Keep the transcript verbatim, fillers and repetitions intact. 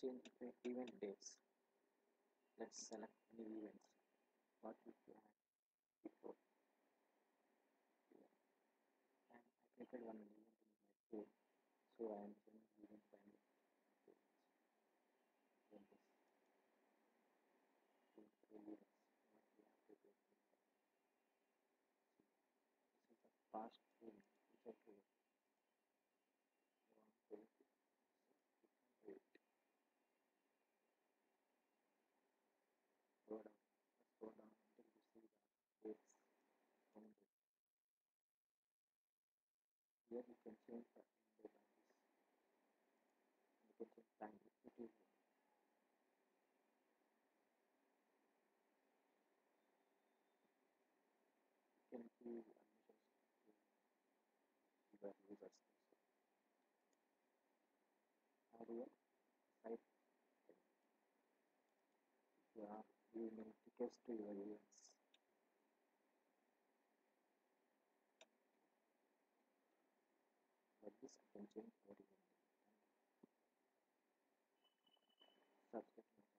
change between event dates. Let's select new events. What we can before. Yeah. And I created one event in my code. So I am changing event by events. Past event which I created. Here you can change the end date like this. You can change time if you want. You can give admissions to your users also. Earlier, type if you are giving tickets to your events. This I can change what is in the subject matter.